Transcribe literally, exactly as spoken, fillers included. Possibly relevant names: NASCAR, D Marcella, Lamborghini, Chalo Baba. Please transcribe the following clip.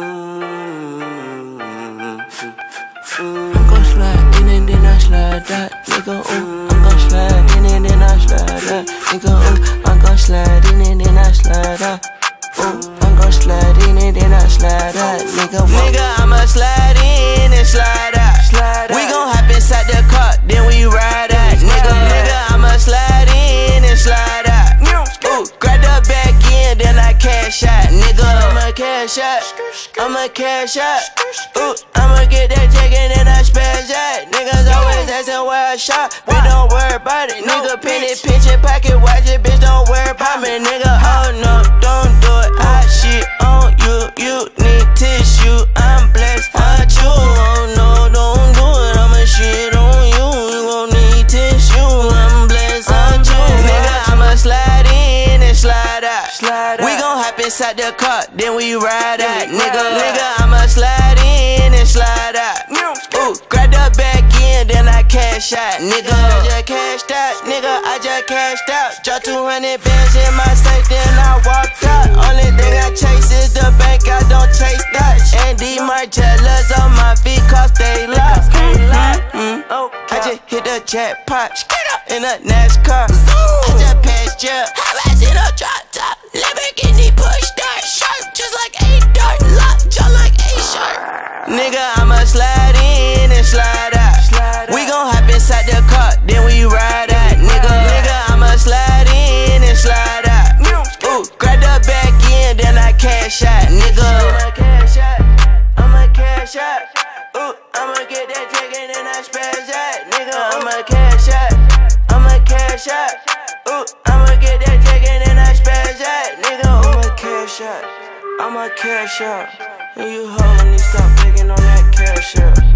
Mm-hmm. I'm gon' slide in and then I slide that, nigga, ooh. I'm gon' slide in and then I slide that, nigga, ooh. I'm gon' slide in and then I slide that, ooh. I'm gon' slide in and then I slide that, nigga, ooh. Nigga, I'ma slide in and slide out, slide out. We gon' hop inside the car, then we ride out, nigga. Nigga, I'ma slide in and slide out, ooh. Grab the back end, then I cash out, nigga. I'ma cash out, I'ma cash out, ooh. I'ma get that check and then I spaz out. Niggas always asking where I shot, we don't worry about it, nigga. Pin it, pinch it, pocket watch it, bitch, don't worry about me, nigga. Oh no, don't do it, I shit on you, you need tissue, I'm blessed, I chew. Oh no, don't do it, I'ma shit on you, you gon' need tissue, I'm blessed, I chew. Nigga, I'ma slide in and slide out, slide out. We gon' hop inside the car, then we ride out, nigga. Nigga, I'ma slide in and slide out. Ooh, grab the back end, then I cash out, nigga. I just cashed out, nigga. I just cashed out. Drop two hundred bands in my safe, then I walked out. Only thing I chase is the bank, I don't chase Dutch. And D Marcella's on my feet, cause they lost. Mm-hmm. I just hit the jackpot in a NASCAR. I just passed jail. I just hit a drop top. Lamborghini pushed that sharp, just like a dart, locked jaw like a shark. Nigga, I'ma slide in and slide out. Slide out. We gon' hop inside the car, then we ride out, nigga. Nigga, I'ma slide in and slide out. Ooh, grab the back end, then I cash out, nigga. I'ma cash out, I'ma cash out. Ooh, I'ma get that check and then I spaz out, nigga. I'ma cash out, I'ma cash out. Ooh, I'ma get that check and then I spaz out, nigga. I'ma cash out, I'ma cash out. And you hoes need to stop picking on that cash out.